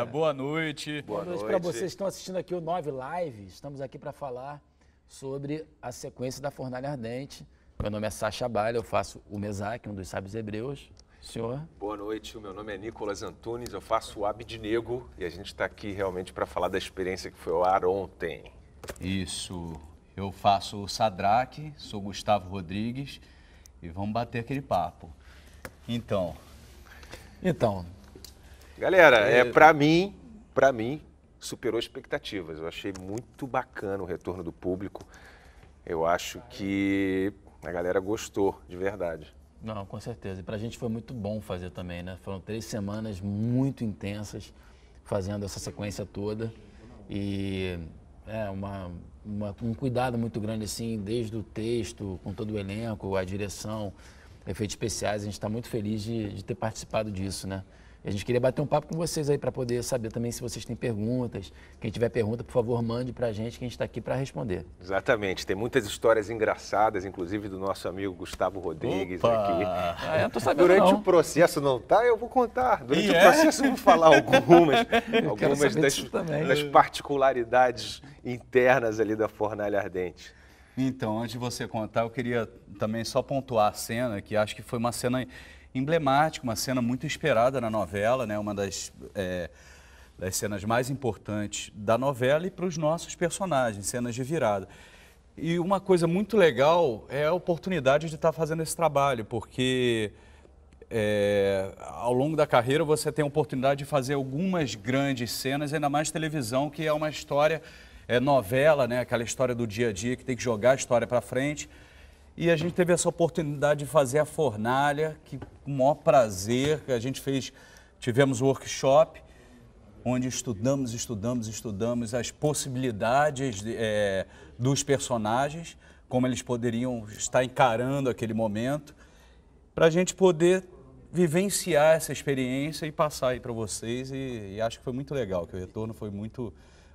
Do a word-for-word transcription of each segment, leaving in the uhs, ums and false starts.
galera. Boa noite. Boa, Boa noite, noite. Para vocês que estão assistindo aqui o Nove Live. Estamos aqui para falar sobre a sequência da Fornalha Ardente. Meu nome é Sacha Bali, eu faço o Mesaque, um dos sábios hebreus. Senhor? Boa noite, o meu nome é Nikolas Antunes, eu faço o Abdnego e a gente está aqui realmente para falar da experiência que foi ao ar ontem. Isso, eu faço o Sadraque, sou Gustavo Rodrigues e vamos bater aquele papo. Então... Então... Galera, é, é para mim, para mim, superou expectativas. Eu achei muito bacana o retorno do público. Eu acho que a galera gostou, de verdade. Não, com certeza. E pra gente foi muito bom fazer também, né? Foram três semanas muito intensas fazendo essa sequência toda. E é uma, uma, um cuidado muito grande, assim, desde o texto, com todo o elenco, a direção, efeitos especiais. A gente está muito feliz de, de ter participado disso, né? A gente queria bater um papo com vocês aí para poder saber também se vocês têm perguntas. Quem tiver pergunta, por favor, mande para a gente, que a gente está aqui para responder. Exatamente. Tem muitas histórias engraçadas, inclusive do nosso amigo Gustavo Rodrigues. Opa. Aqui. Ah, eu tô sabendo Durante não. o processo não tá, eu vou contar. Durante e o é? processo eu vou falar algumas, algumas das, das particularidades internas ali da Fornalha Ardente. Então, antes de você contar, eu queria também só pontuar a cena, que acho que foi uma cena... emblemática, uma cena muito esperada na novela, né? Uma das, é, das cenas mais importantes da novela e para os nossos personagens, cenas de virada. E uma coisa muito legal é a oportunidade de estar fazendo esse trabalho, porque é, ao longo da carreira você tem a oportunidade de fazer algumas grandes cenas, ainda mais televisão, que é uma história, é novela, né? Aquela história do dia a dia que tem que jogar a história para frente. E a gente teve essa oportunidade de fazer a Fornalha, que com o maior prazer, a gente fez, tivemos um workshop, onde estudamos, estudamos, estudamos as possibilidades de, é, dos personagens, como eles poderiam estar encarando aquele momento, para a gente poder vivenciar essa experiência e passar aí para vocês. E, e acho que foi muito legal, que o retorno foi muito...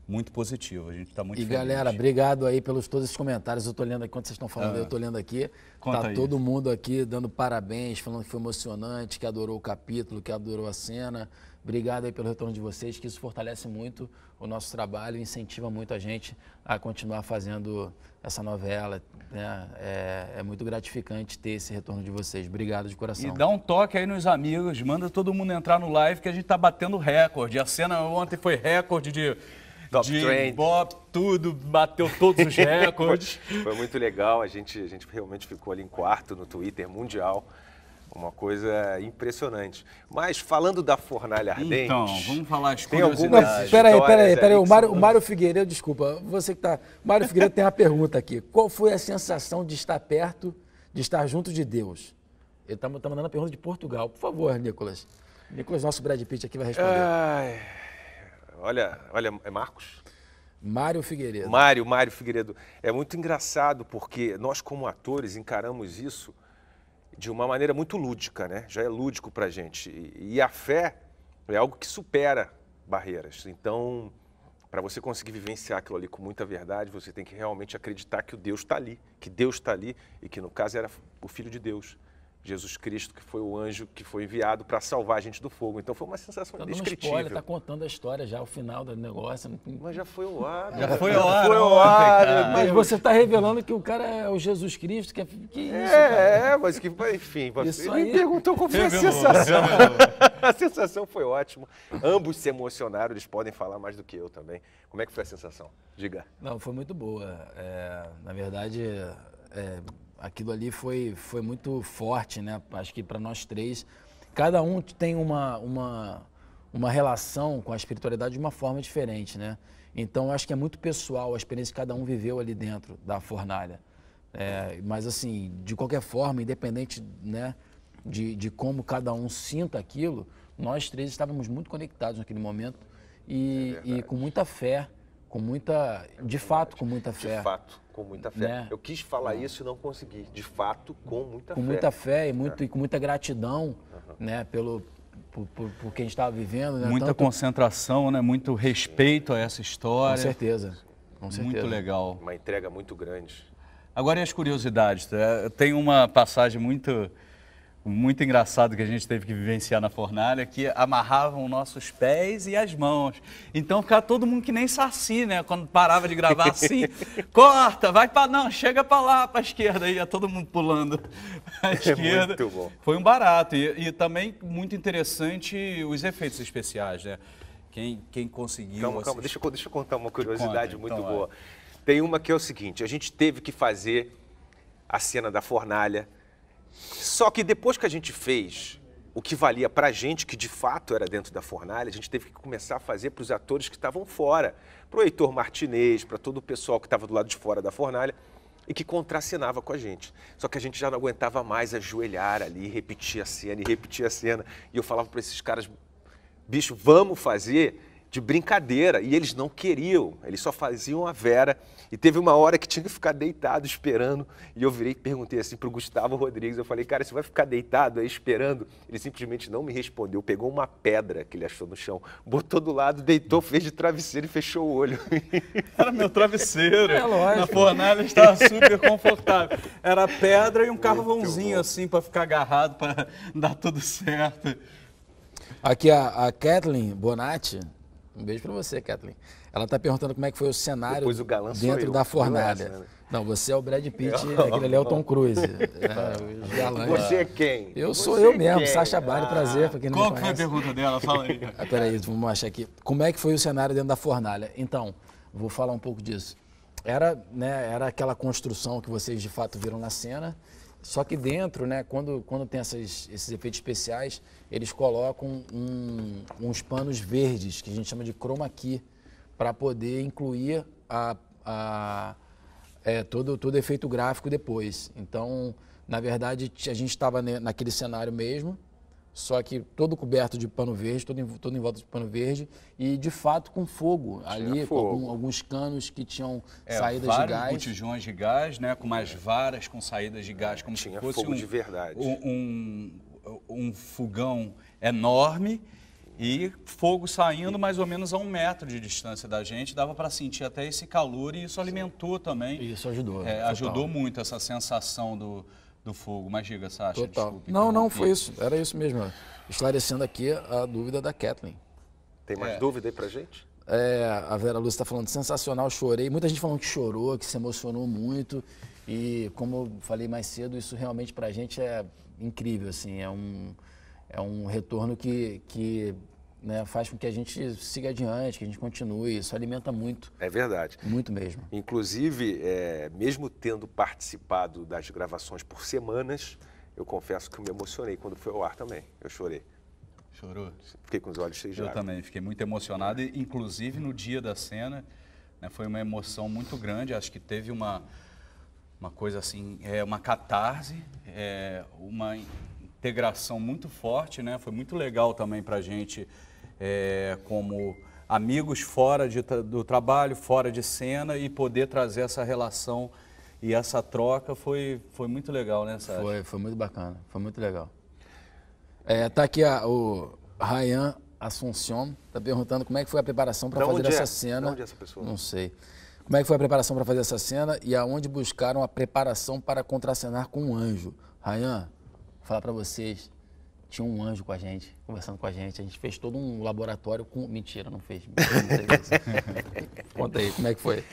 muito positivo, a gente está muito e feliz. E galera, obrigado aí pelos todos os comentários, eu estou lendo aqui, quando vocês estão falando, ah, eu estou lendo aqui, está todo mundo aqui dando parabéns, falando que foi emocionante, que adorou o capítulo, que adorou a cena, obrigado aí pelo retorno de vocês, que isso fortalece muito o nosso trabalho, incentiva muito a gente a continuar fazendo essa novela, né? É, é muito gratificante ter esse retorno de vocês, obrigado de coração. E dá um toque aí nos amigos, manda todo mundo entrar no live que a gente está batendo recorde, a cena ontem foi recorde de... Top de trend. Bob, tudo, bateu todos os recordes. Foi, foi muito legal, a gente, a gente realmente ficou ali em quarto no Twitter mundial, uma coisa impressionante. Mas falando da Fornalha Ardente... Então, vamos falar as curiosidades. Peraí, peraí, peraí, o Mário, o Mário Figueiredo, desculpa, você que tá... Mário Figueiredo tem uma pergunta aqui. Qual foi a sensação de estar perto, de estar junto de Deus? Ele tá, tá mandando a pergunta de Portugal. Por favor, Nicolas. Nicolas, nosso Brad Pitt aqui vai responder. Ai... Olha, olha, é Marcos? Mário Figueiredo. Mário, Mário Figueiredo. É muito engraçado porque nós, como atores, encaramos isso de uma maneira muito lúdica, né? Já é lúdico pra gente. E a fé é algo que supera barreiras. Então, para você conseguir vivenciar aquilo ali com muita verdade, você tem que realmente acreditar que o Deus está ali, que Deus está ali e que, no caso, era o Filho de Deus. Jesus Cristo, que foi o anjo que foi enviado para salvar a gente do fogo. Então foi uma sensação tá indescritível. Ele está contando a história já, o final do negócio. Mas já foi o ar. Já foi o ar. Foi o ar. Mas você está revelando que o cara é o Jesus Cristo. Que, que isso, é, cara? É, mas que, enfim. Isso ele aí... me perguntou qual foi a sensação. A sensação foi ótima. Ambos se emocionaram, eles podem falar mais do que eu também. Como é que foi a sensação? Diga. Não, foi muito boa. É, na verdade... É... Aquilo ali foi, foi muito forte, né? Acho que para nós três, cada um tem uma, uma, uma relação com a espiritualidade de uma forma diferente, né? Então, acho que é muito pessoal a experiência que cada um viveu ali dentro da Fornalha. É, mas, assim, de qualquer forma, independente, né, de, de como cada um sinta aquilo, nós três estávamos muito conectados naquele momento e, é e com muita fé, com muita, de fato, com muita fé. De fato. Com muita fé. Né? Eu quis falar isso e não consegui. De fato, com muita com fé. Com muita fé e, muito, é. e com muita gratidão, uhum, né, pelo, por, por, por quem estava vivendo. Né? Muita Tanto... concentração, né? Muito respeito a essa história. Com certeza. Com certeza. Muito legal. Uma entrega muito grande. Agora, e as curiosidades? Tem uma passagem muito, muito engraçado que a gente teve que vivenciar na fornalha, que amarravam nossos pés e as mãos. Então ficava todo mundo que nem saci, né? Quando parava de gravar assim, corta, vai para não, chega para lá, para a esquerda, ia todo mundo pulando à esquerda. É muito bom. Foi um barato e, e também muito interessante os efeitos especiais, né? Quem, quem conseguiu... Calma, calma, deixa eu, deixa eu contar uma curiosidade Conta, muito então, boa. É. Tem uma que é o seguinte, a gente teve que fazer a cena da fornalha, só que depois que a gente fez o que valia pra gente, que de fato era dentro da fornalha, a gente teve que começar a fazer para os atores que estavam fora, para o Heitor Martinez, para todo o pessoal que estava do lado de fora da fornalha e que contracenava com a gente. Só que a gente já não aguentava mais ajoelhar ali, repetir a cena e repetir a cena. E eu falava para esses caras... bicho, vamos fazer de brincadeira. E eles não queriam, eles só faziam a Vera. E teve uma hora que tinha que ficar deitado esperando. E eu virei e perguntei assim pro Gustavo Rodrigues. Eu falei, cara, você vai ficar deitado aí esperando? Ele simplesmente não me respondeu. Pegou uma pedra que ele achou no chão, botou do lado, deitou, fez de travesseiro e fechou o olho. Era meu travesseiro. É lógico. Na fornalha estava super confortável. Era pedra e um carvãozinho assim para ficar agarrado, para dar tudo certo. Aqui a, a Kathleen Bonatti, um beijo pra você, Kathleen. Ela tá perguntando como é que foi o cenário o dentro eu, da fornalha. Galã, né? Não, você é o Brad Pitt, oh, aquele ali é o Tom Cruise. É, galã, você é quem? Eu você sou eu mesmo, quem? Sacha Bali, ah, prazer. Pra quem não qual que foi a pergunta dela? Fala aí. Ah, peraí, vamos achar aqui. Como é que foi o cenário dentro da fornalha? Então, vou falar um pouco disso. Era, né, era aquela construção que vocês de fato viram na cena. Só que dentro, né, quando, quando tem essas, esses efeitos especiais, eles colocam um, uns panos verdes, que a gente chama de chroma key, para poder incluir a, a, é, todo, todo efeito gráfico depois. Então, na verdade, a gente estava naquele cenário mesmo, só que todo coberto de pano verde, todo em, todo em volta de pano verde, e de fato com fogo. Tinha ali, fogo. Com alguns canos que tinham é, saídas de gás. Botijões de gás, né? Com umas varas com saídas de gás, como Tinha se fosse fogo um, de verdade. Um, um, um fogão enorme e fogo saindo mais ou menos a um metro de distância da gente. Dava para sentir até esse calor e isso alimentou Sim. também. Isso ajudou. É, ajudou muito essa sensação do... do fogo, mas diga, Sacha, desculpe. Não, não, foi isso, era isso mesmo. Esclarecendo aqui a dúvida da Kathleen. Tem mais é. dúvida aí pra gente? É, a Vera Lúcia está falando, sensacional, chorei. Muita gente falando que chorou, que se emocionou muito. E como eu falei mais cedo, isso realmente pra gente é incrível, assim. É um, é um retorno que... que né, faz com que a gente siga adiante, que a gente continue, isso alimenta muito. É verdade. Muito mesmo. Inclusive, é, mesmo tendo participado das gravações por semanas, eu confesso que eu me emocionei quando foi ao ar também, eu chorei. Chorou? Fiquei com os olhos cheios de água. Eu também, fiquei muito emocionado, inclusive no dia da cena, né, foi uma emoção muito grande, acho que teve uma, uma coisa assim, é, uma catarse, é, uma integração muito forte, né, foi muito legal também pra gente... É, como amigos fora de, do trabalho, fora de cena e poder trazer essa relação e essa troca foi, foi muito legal, né, Sacha? Foi, foi muito bacana, foi muito legal. É, tá aqui a, o Ryan Assuncion, tá perguntando como é que foi a preparação para fazer essa é? cena. De onde é essa pessoa? Não sei. Como é que foi a preparação para fazer essa cena e aonde buscaram a preparação para contracenar com um anjo? Ryan, vou falar para vocês... Tinha um anjo com a gente, conversando com a gente. A gente fez todo um laboratório com... Mentira, não fez. Conta aí, como é que foi?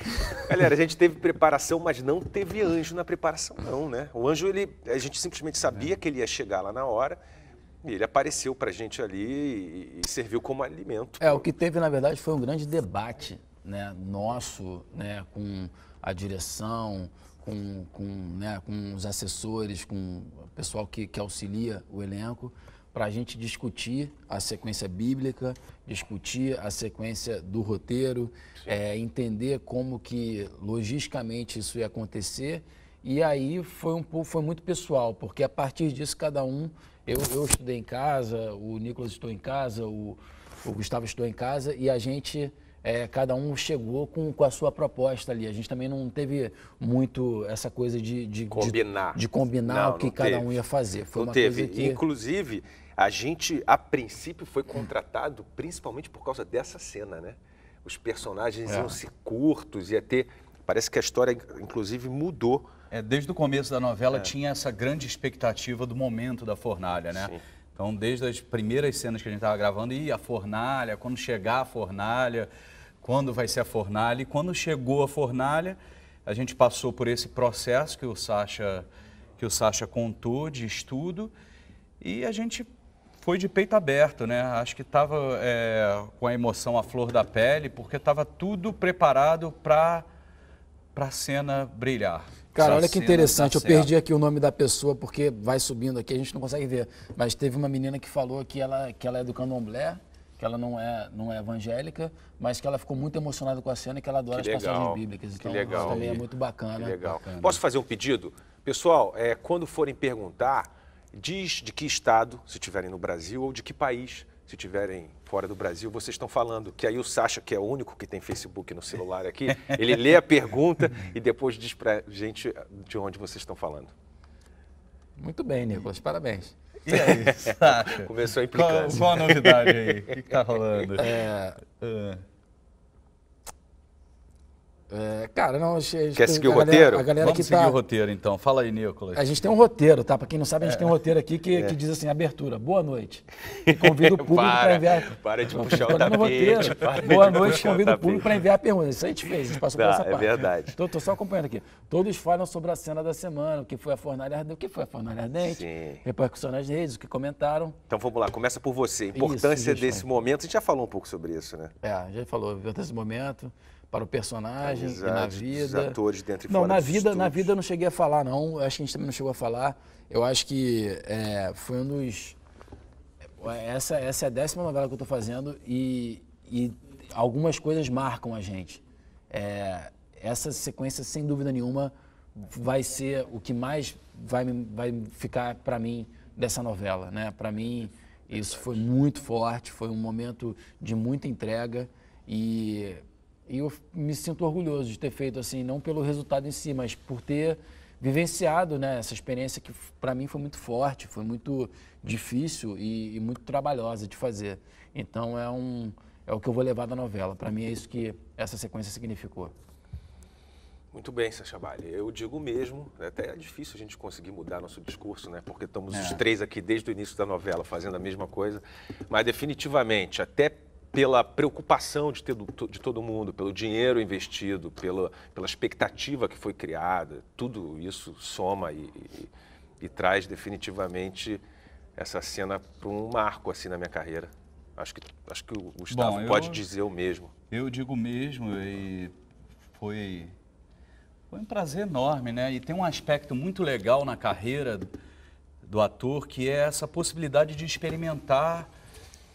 Galera, a gente teve preparação, mas não teve anjo na preparação, não, né? O anjo, ele, a gente simplesmente sabia é. que ele ia chegar lá na hora e ele apareceu pra gente ali e, e serviu como alimento. É, o que teve, na verdade, foi um grande debate, né? Nosso, né? Com a direção... Com, com, né, com os assessores, com o pessoal que, que auxilia o elenco, para a gente discutir a sequência bíblica, discutir a sequência do roteiro, é, entender como que logisticamente isso ia acontecer. E aí foi, um, foi muito pessoal, porque a partir disso cada um... Eu, eu estudei em casa, o Nikolas estudou em casa, o, o Gustavo estudou em casa e a gente... É, cada um chegou com, com a sua proposta ali. A gente também não teve muito essa coisa de, de combinar, de, de combinar não, o que cada teve. um ia fazer. Foi não uma teve. Coisa que... Inclusive, a gente, a princípio, foi contratado principalmente por causa dessa cena, né? Os personagens é. iam ser curtos, ia ter... Parece que a história, inclusive, mudou É, desde o começo da novela é. tinha essa grande expectativa do momento da fornalha, né? Sim. Então, desde as primeiras cenas que a gente estava gravando, e a fornalha, quando chegar a fornalha, quando vai ser a fornalha. E quando chegou a fornalha, a gente passou por esse processo que o Sacha, que o Sacha contou, de estudo, e a gente foi de peito aberto, né? Acho que estava é, com a emoção à flor da pele, porque estava tudo preparado para a cena brilhar. Cara, olha que interessante, eu perdi aqui o nome da pessoa, porque vai subindo aqui, a gente não consegue ver. Mas teve uma menina que falou que ela, que ela é do candomblé, que ela não é, não é evangélica, mas que ela ficou muito emocionada com a cena e que ela adora as passagens bíblicas. Então, isso também é muito bacana. Que legal. Bacana. Posso fazer um pedido? Pessoal, é, quando forem perguntar, diz de que estado, se estiverem no Brasil, ou de que país, se estiverem fora do Brasil, vocês estão falando. Que aí o Sacha, que é o único que tem Facebook no celular aqui, ele lê a pergunta e depois diz pra gente de onde vocês estão falando. Muito bem, Nikolas, parabéns. E aí, Sacha? Começou a implicância. Qual, qual a novidade aí? O que está rolando? É... Uh. É, cara, não... Gente, quer seguir o galera, roteiro? A galera Vamos que seguir tá... o roteiro, então. Fala aí, Nikolas. A gente tem um roteiro, tá? Para quem não sabe, a gente é. tem um roteiro aqui que, é. que diz assim, abertura, boa noite. E convido o público para enviar... Para de puxar o tapete. Boa noite, convido o público para enviar perguntas. Isso a gente fez, a gente passou tá, por essa é parte. É verdade. Tô, tô só acompanhando aqui. Todos falam sobre a cena da semana, o que foi a Fornalha Ardente, o que foi a Fornalha Ardente, repercussão nas redes, o que comentaram. Então vamos lá, começa por você. A importância isso, desse momento, a gente já falou um pouco sobre isso, né? É, já falou, a importância desse momento... para o personagem Exato, e na vida. Os atores dentro e não, fora na vida, na vida eu não cheguei a falar, não. Acho que a gente também não chegou a falar. Eu acho que é, foi um dos... Essa, essa é a décima novela que eu estou fazendo e, e algumas coisas marcam a gente. É, essa sequência, sem dúvida nenhuma, vai ser o que mais vai, vai ficar para mim dessa novela, né? Para mim, isso foi muito forte, foi um momento de muita entrega e... E eu me sinto orgulhoso de ter feito assim, não pelo resultado em si, mas por ter vivenciado, né, essa experiência que para mim foi muito forte, foi muito difícil e, e muito trabalhosa de fazer. Então é, um, é o que eu vou levar da novela. Para mim é isso que essa sequência significou. Muito bem, Sacha Bali. Eu digo mesmo, até é difícil a gente conseguir mudar nosso discurso, né? Porque estamos é. os três aqui desde o início da novela fazendo a mesma coisa. Mas definitivamente, até... pela preocupação de, ter do, de todo mundo, pelo dinheiro investido, pela, pela expectativa que foi criada, tudo isso soma e, e, e traz definitivamente essa cena para um marco assim na minha carreira. Acho que, acho que o Gustavo Bom, eu, pode dizer o mesmo. Eu digo o mesmo e foi, foi um prazer enorme, né? E tem um aspecto muito legal na carreira do, do ator, que é essa possibilidade de experimentar...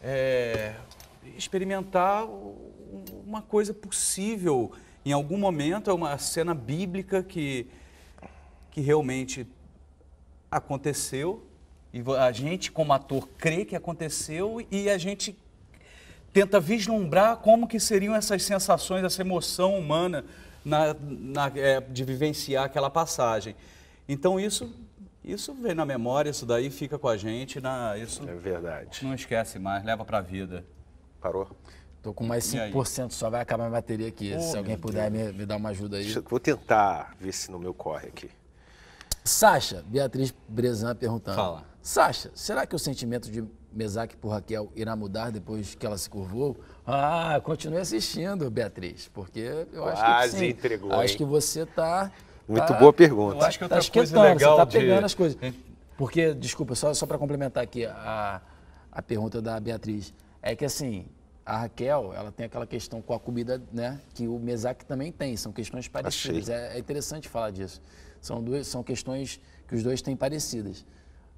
É, experimentar uma coisa possível. Em algum momento é uma cena bíblica que, que realmente aconteceu e a gente, como ator, crê que aconteceu e a gente tenta vislumbrar como que seriam essas sensações, essa emoção humana na, na, é, de vivenciar aquela passagem. Então isso... Isso vem na memória, isso daí fica com a gente, na, isso é verdade. Não esquece mais, leva para a vida. Parou? Tô com mais cinco por cento só, vai acabar a bateria aqui. Oh, se alguém puder me, me dar uma ajuda aí. Eu vou tentar ver se no meu corre aqui. Sacha, Beatriz Bresan perguntando. Fala. Sacha, será que o sentimento de Mesaque por Raquel irá mudar depois que ela se curvou? Ah, continue assistindo, Beatriz, porque eu acho Quase que sim. entregou, eu acho que você tá... Muito tá, boa pergunta. Eu acho que outra tá coisa legal você tá pegando de... as coisas. Porque, desculpa, só, só para complementar aqui a, a pergunta da Beatriz, é que assim, a Raquel, ela tem aquela questão com a comida, né, que o Mesaque também tem, são questões parecidas. É, é interessante falar disso. São, duas, são questões que os dois têm parecidas.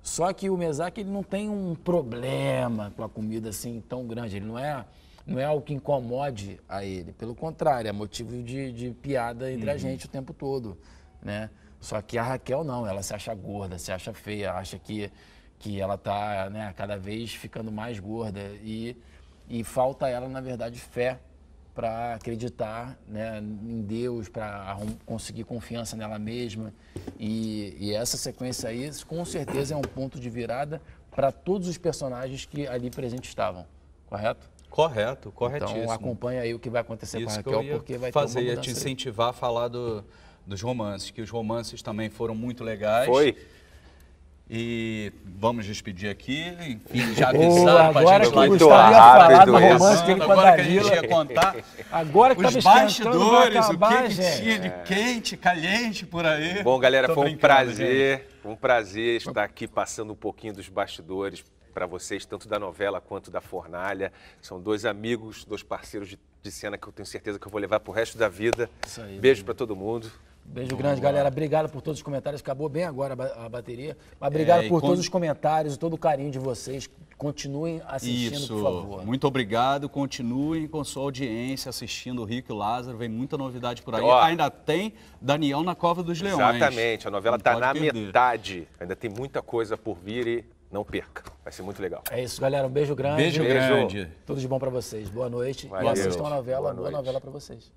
Só que o Mesaque, ele não tem um problema com a comida assim tão grande, ele não é... Não é algo que incomode a ele, pelo contrário, é motivo de, de piada entre uhum. a gente o tempo todo, né? Só que a Raquel não, ela se acha gorda, se acha feia, acha que, que ela tá, né, cada vez ficando mais gorda e, e falta a ela, na verdade, fé para acreditar, né, em Deus, para conseguir confiança nela mesma e, e essa sequência aí, com certeza, é um ponto de virada para todos os personagens que ali presentes estavam, correto? Correto, corretíssimo. Então acompanha aí o que vai acontecer Isso com a Raquel, porque vai fazer, ter uma mudança. Te incentivar a falar do, dos romances, que os romances também foram muito legais. Foi. E vamos despedir aqui, enfim, já avisaram para a gente lá do lado. Agora que a gente ia contar agora que os bastidores, acabar, o que, que tinha de é. quente, caliente por aí. Bom, galera, Tô foi um prazer, gente. foi um prazer estar aqui passando um pouquinho dos bastidores para vocês, tanto da novela quanto da Fornalha. São dois amigos, dois parceiros de, de cena que eu tenho certeza que eu vou levar pro resto da vida. Isso aí, beijo para todo mundo. Beijo grande, galera. Obrigado por todos os comentários. Acabou bem agora a bateria. Mas obrigado é, por quando... todos os comentários e todo o carinho de vocês. Continuem assistindo, Isso. por favor. Muito obrigado. Continuem com sua audiência assistindo o Rico e o Lázaro. Vem muita novidade por aí. Ó, ainda tem Daniel na Cova dos Leões. Exatamente. A novela está na perder. metade. Ainda tem muita coisa por vir e não perca. Vai ser muito legal. É isso, galera. Um beijo grande. Beijo, beijo grande. Tudo de bom para vocês. Boa noite. Valeu. E assistam a novela. Boa, boa novela para vocês.